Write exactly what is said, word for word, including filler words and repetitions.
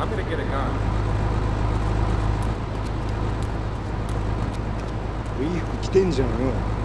I'm gonna get a gun.いい服着てんじゃんよ。